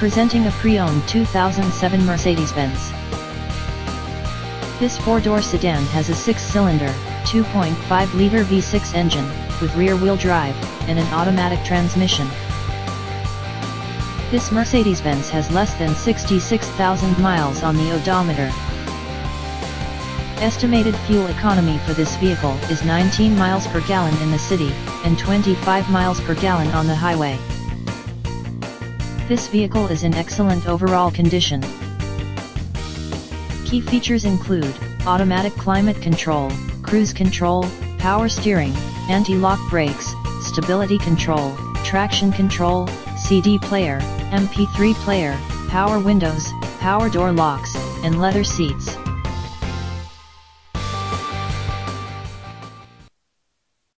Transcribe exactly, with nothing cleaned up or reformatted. Presenting a pre-owned two thousand seven Mercedes-Benz. This four-door sedan has a six-cylinder, two point five liter V six engine, with rear-wheel drive, and an automatic transmission. This Mercedes-Benz has less than sixty-six thousand miles on the odometer. Estimated fuel economy for this vehicle is nineteen miles per gallon in the city, and twenty-five miles per gallon on the highway. This vehicle is in excellent overall condition. Key features include automatic climate control, cruise control, power steering, anti-lock brakes, stability control, traction control, C D player, M P three player, power windows, power door locks, and leather seats.